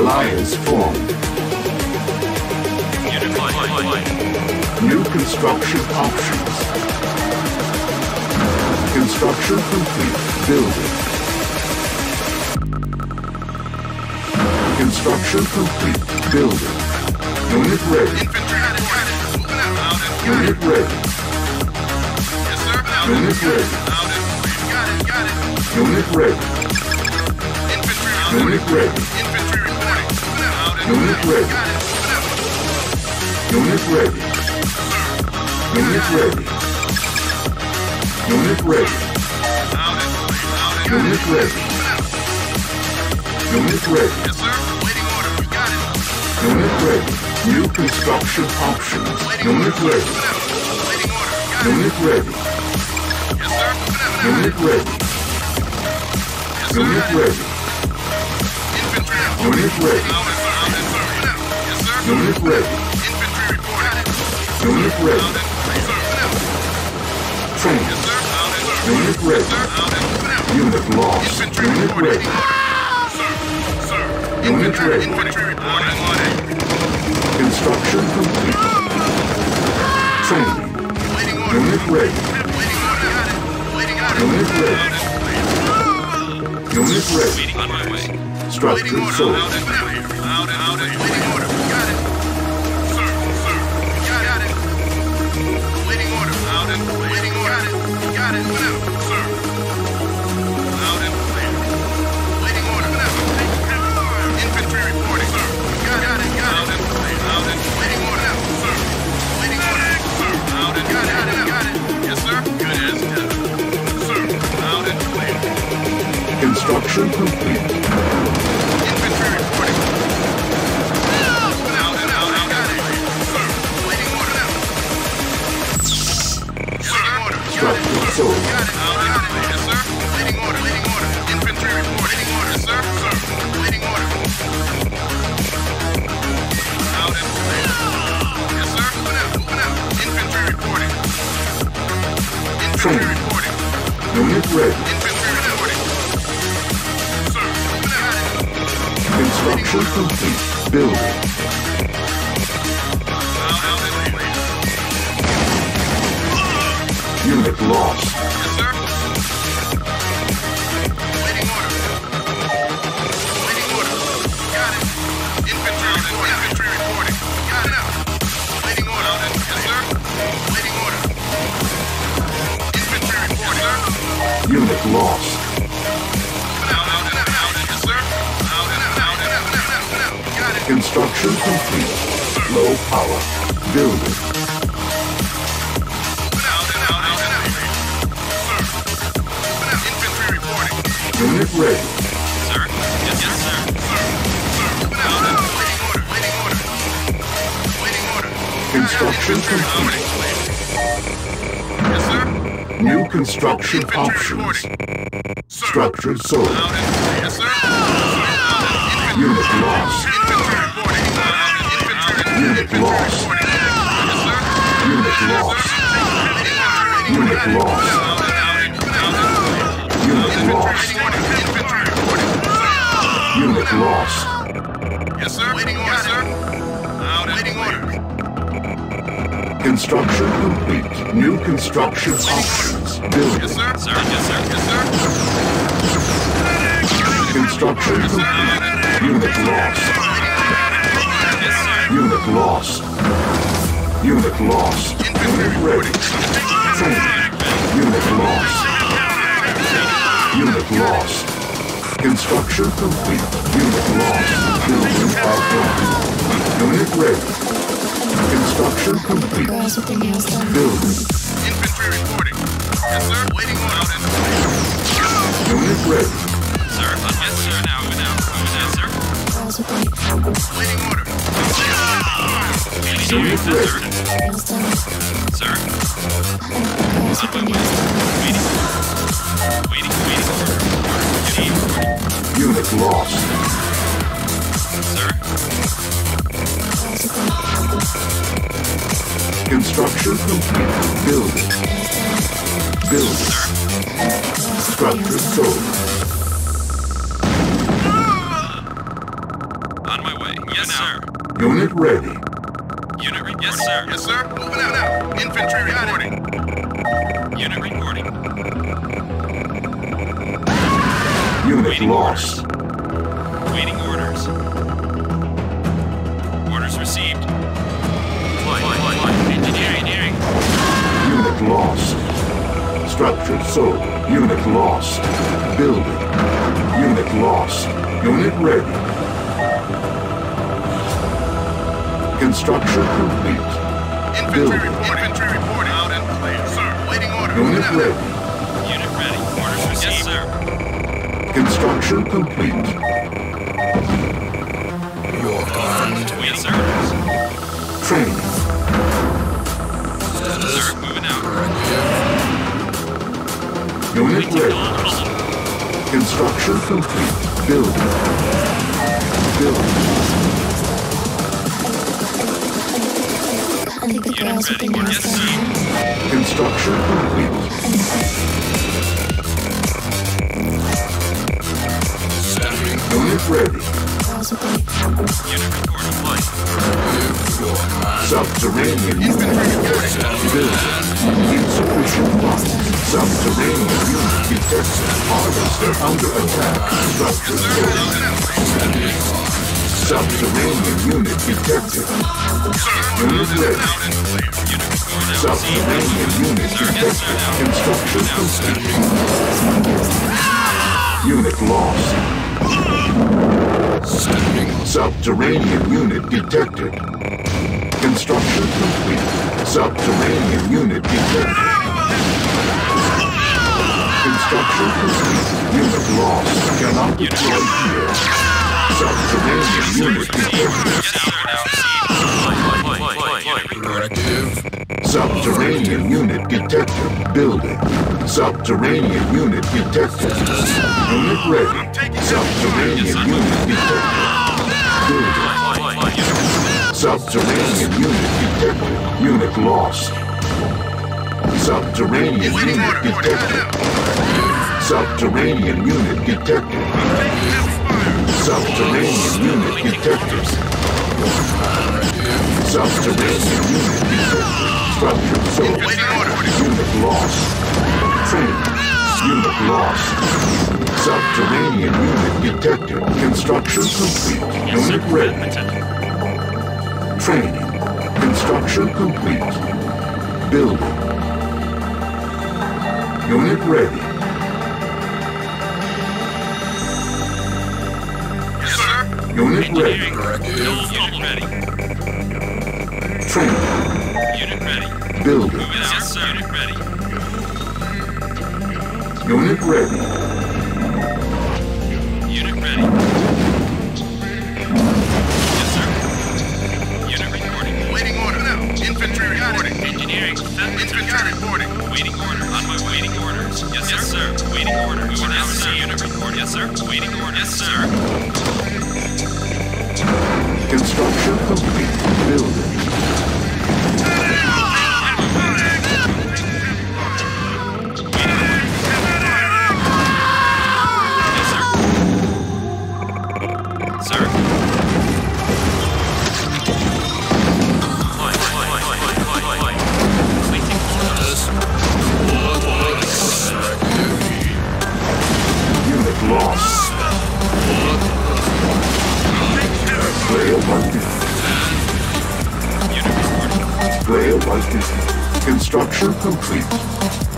Alliance formed. New construction options. Construction complete. Building. Construction complete. Building. Unit ready. Unit ready. Unit ready. Unit ready. Unit ready. Unit ready. Unit ready. Unit ready. Unit ready. Unit ready. Unit ready. Yes, sir. Waiting order. We got it. Unit ready. New construction options. Unit ready. Waiting order. Unit ready. Yes, sir. Unit ready. Unit ready. Unit ready. Unit ready. Unit ready. Train. Unit ready. Unit lost. Unit ready. Unit ready. Construction complete. Training. Unit ready. Unit ready. Unit ready. Structure sold. Got it, sir. Loud and clear. Waiting order. Infantry reporting, sir. Got it. Loud and waiting order, sir. Waiting order, sir. Loud and got it. Yes, sir. Good as ever, sir. Loud and clear. Construction complete. Infantry reporting. Loud and got it, sir. Waiting order, sir. Got it. Yes, sir. Waiting order. Infantry report. Waiting order, sir. Waiting order. Out and clear. Yes, sir. Moving out. Infantry reporting. Infantry reporting. Unit ready. Infantry reporting. Sir. Moving out. Construction complete. Building. Unit lost. Yes, sir. Waiting order. Got it. Infantry reporting. Got it out. Waiting order. Yes, sir. Waiting order. Infantry reporting. Yes, sir. Unit lost. Out. Yes, sir. Out. Got it. Construction complete. Low power. Building. Unit ready. Sir? Yes, sir. Waiting order. Construction complete. Yes, sir. New construction options. Structure sold. Yes, sir. Unit lost. Unit lost. Unit lost. Yes, sir. Waiting order. Waiting order. Construction complete. New construction options. Building. Yes, sir. Construction complete. Unit lost. Unit ready. Training. Unit lost. Construction complete. Unit lost. Building outline. Unit ready. Construction complete. Building. Infantry reporting. Yes, sir. Waiting on out and away. Unit ready. Sir, yes, sir. Now, sir. Waiting order. Unit ready. Sir. Waiting order. Unit lost. Sir. Construction complete. Building. Structure sold. On sir. Unit ready. Unit reporting. Yes, sir. Yes, sir. Moving out now. Infantry reporting. Unit reporting. Unit waiting lost. Orders. Waiting orders. Orders received. Flight. Engineering. Unit lost. Structure sold. Unit lost. Building. Unit lost. Unit ready. Construction complete. Infantry reporting. Out and clear, sir. Waiting order. Unit ready. Unit ready. Orders received. Yes, sir. Construction complete. Your confirmed. Yes, sir. Training. Sir, moving out. Unit ready. Construction complete. Building. I think the girls have been outside. Construction complete. Unit ready. Unit recording flight. Subterranean unit. Building. Insufficient funds. Subterranean unit detected. Harvester under attack. Structure. Subterranean unit detected. Unit ready. Subterranean unit detected. Construction complete. Unit lost. Subterranean unit detected. Construction complete. Subterranean unit detected. Construction complete. Unit lost. Cannot deploy here. Subterranean unit detected. Subterranean unit detected. Building. Subterranean unit detected. Unit ready. Subterranean unit detected. Building. Subterranean unit detected. Unit lost. Subterranean unit detected. Subterranean unit detected. Subterranean unit detected. Subterranean unit detected. Structure sold. Unit lost. Training. Unit lost. Subterranean unit detected. Construction complete. Unit ready. Training. Construction complete. Building. Unit ready. Unit ready. Unit ready. Training. Unit ready. Building. Yes, sir. Unit ready. Unit ready. Unit ready. Yes, sir. Unit recording. Waiting order now. Infantry reporting. Engineering. Infantry reporting. Waiting order. On my waiting orders. Yes, sir. Waiting order. We want to see unit record. Yes, sir. Waiting order. Yes, sir. Construction complete. Building. Yes, sir. Sir. Unit lost. Player wanted. Unit reporting. Player wanted. Construction complete.